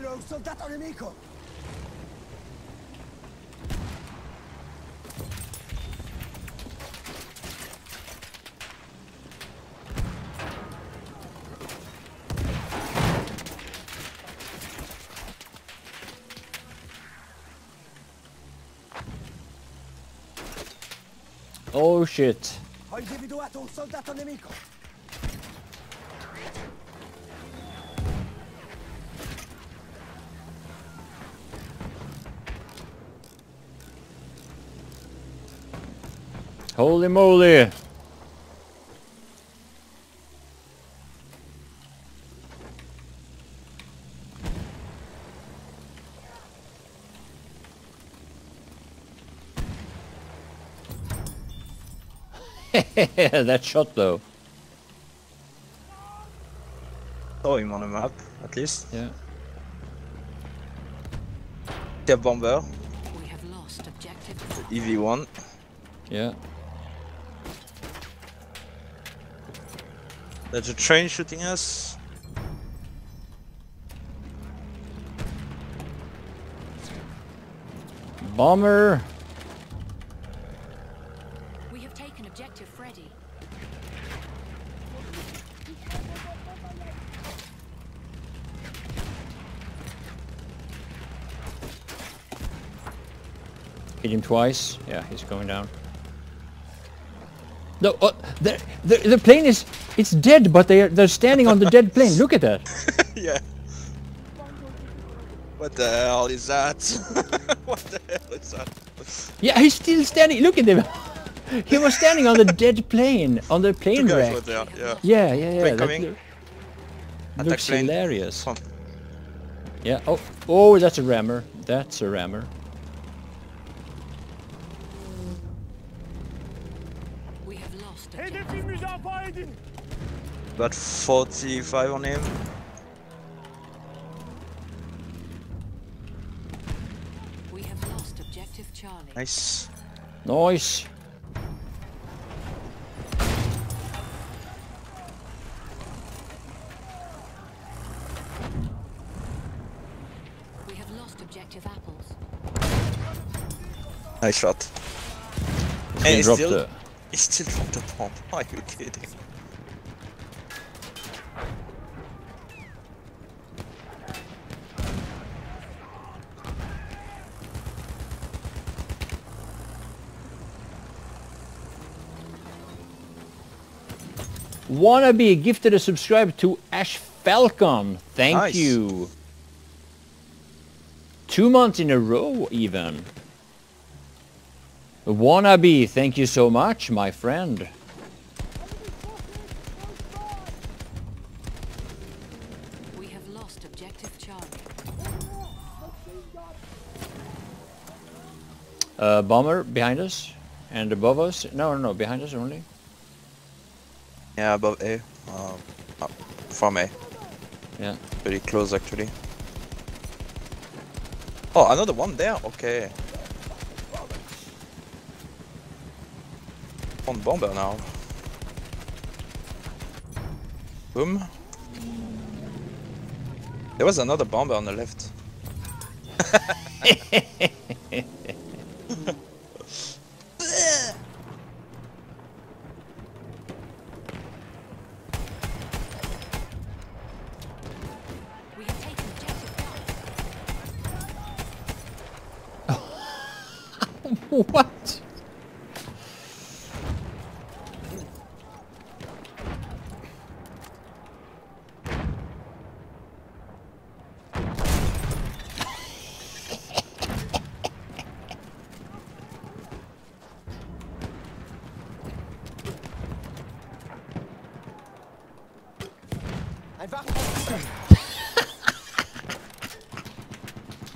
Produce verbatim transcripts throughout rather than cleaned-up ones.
Quello è un soldato nemico! Oh shit! Ho individuato un soldato nemico! Holy moly! That shot though. Saw him on the map, at least. Yeah. The bomber. We have lost objective. The E V one. Yeah. There's a train shooting us. Bomber. We have taken objective Freddy. Hit him twice. Yeah, he's going down. No, uh, the, the the plane is it's dead, but they are, they're standing on the dead plane. Look at that. Yeah. What the hell is that? What the hell is that? Yeah, he's still standing. Look at him. He was standing on the dead plane, on the plane wreck. Right there, yeah. Yeah, yeah, yeah. Plane coming. Lo Attack looks plane. Hilarious. Fun. Yeah. Oh, oh, that's a rammer. That's a rammer. Got forty-five on him. We have lost objective Charlie. Nice. Nice. We have lost objective apples. Nice shot. He and he still, the... he still dropped the bomb. Are you kidding? Wannabe gifted a subscribe to Ash Falcon. Thank nice. You. Two months in a row, even. Wannabe, thank you so much, my friend. We have lost objective Charlie. Uh, bomber behind us and above us. No, no, no, behind us only. Yeah, above A. Um, up from A. Yeah. Pretty close actually. Oh, another one there? Okay. On bomber now. Boom. There was another bomber on the left. What?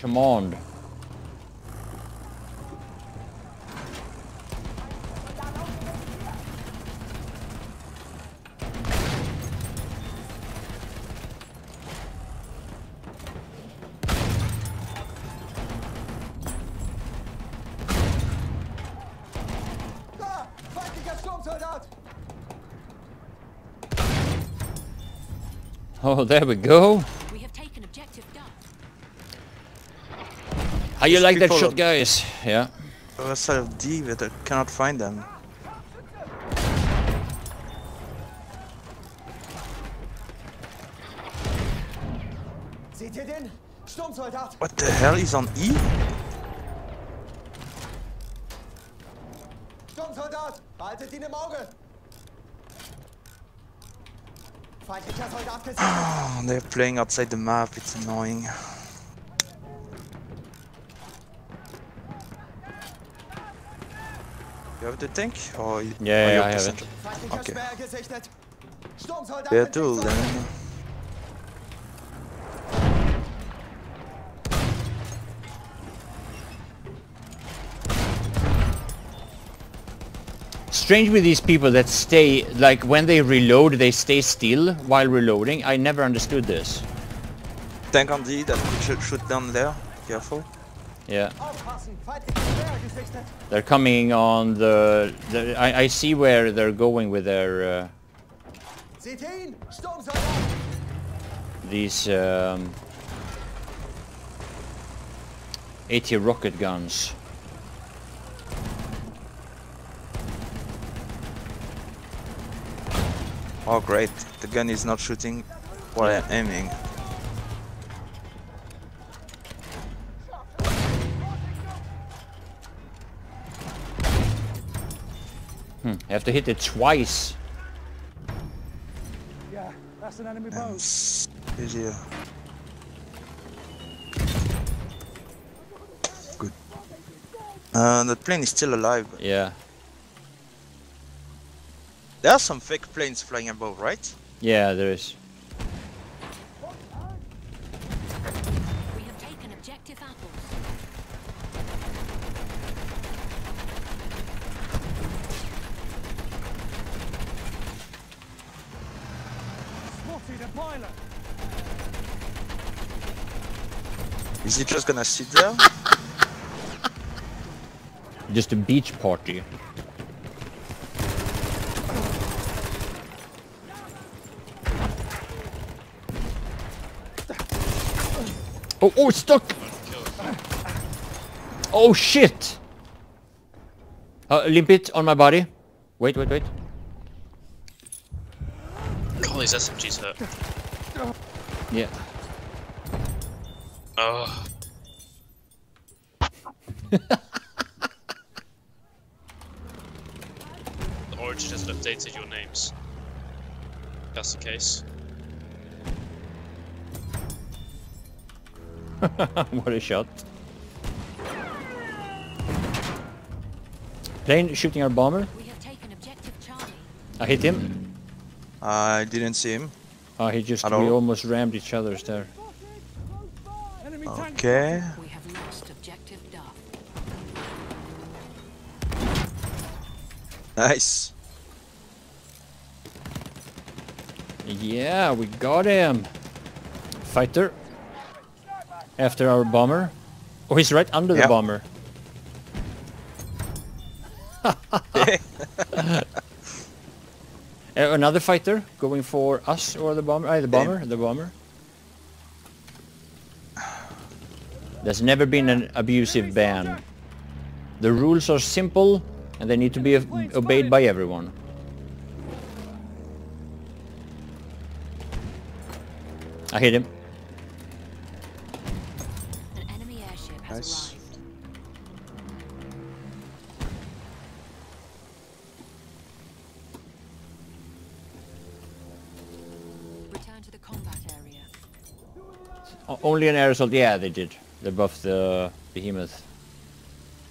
Come on. Oh, there we go. We have taken objective Duck. How you like that shot, guys? Yeah. Left side of D, but I cannot find them. What the hell is on E? Sturmsoldat, haltet ihn im Auge. Feindlicher Soldat gesichert. They're playing outside the map. It's annoying. You have the tank? Or yeah, yeah, yeah, I have it. Okay. They're two then. Strange with these people that stay, like when they reload, they stay still while reloading. I never understood this. Tank on D, that could shoot down there. Careful. Yeah. They're coming on the... the I, I see where they're going with their... Uh, these... Um, AT rocket guns. Oh great, the gun is not shooting while I'm aiming. Hmm, I have to hit it twice. Yeah, that's an enemy boat. Easier. Good. Uh, the plane is still alive. Yeah. There are some fake planes flying above, right? Yeah, there is. We have taken objective apples. Spotted a pilot. Is he just gonna sit there? Just a beach party. Oh, oh, it's stuck! Oh shit! Uh, limp it on my body. Wait, wait, wait. All these S M Gs hurt. Yeah. Oh. The Origin hasn't updated your names. If that's the case. What a shot. Plane shooting our bomber. We have taken objective Charlie. I hit him. I didn't see him. Oh, he just, we almost rammed each other there. Okay. We have lost objective Duff. Nice. Yeah, we got him. Fighter. After our bomber. Oh, he's right under yep. the bomber. Another fighter going for us or the bomber. Aye, the bomber. The bomber. There's never been an abusive ban. The rules are simple and they need to be obeyed by everyone. I hit him. Nice. Return to the combat area. O only an air assault. Yeah, they did. They buffed the behemoth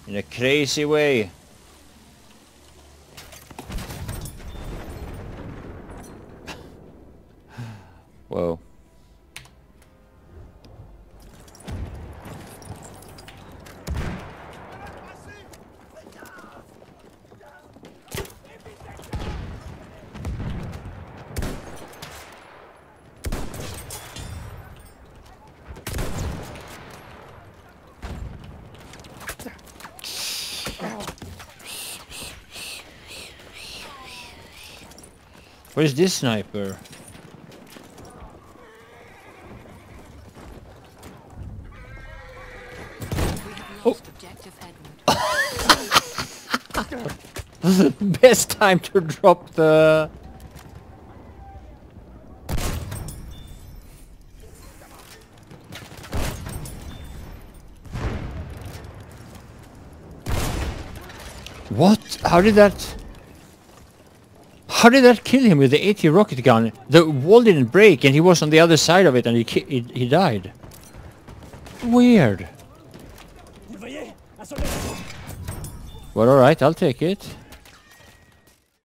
in a crazy way. Whoa. Where's this sniper? We have Oh. Best time to drop the... What? How did that... How did that kill him with the AT rocket gun? The wall didn't break and he was on the other side of it and he ki he, he died. Weird. Well, alright, I'll take it.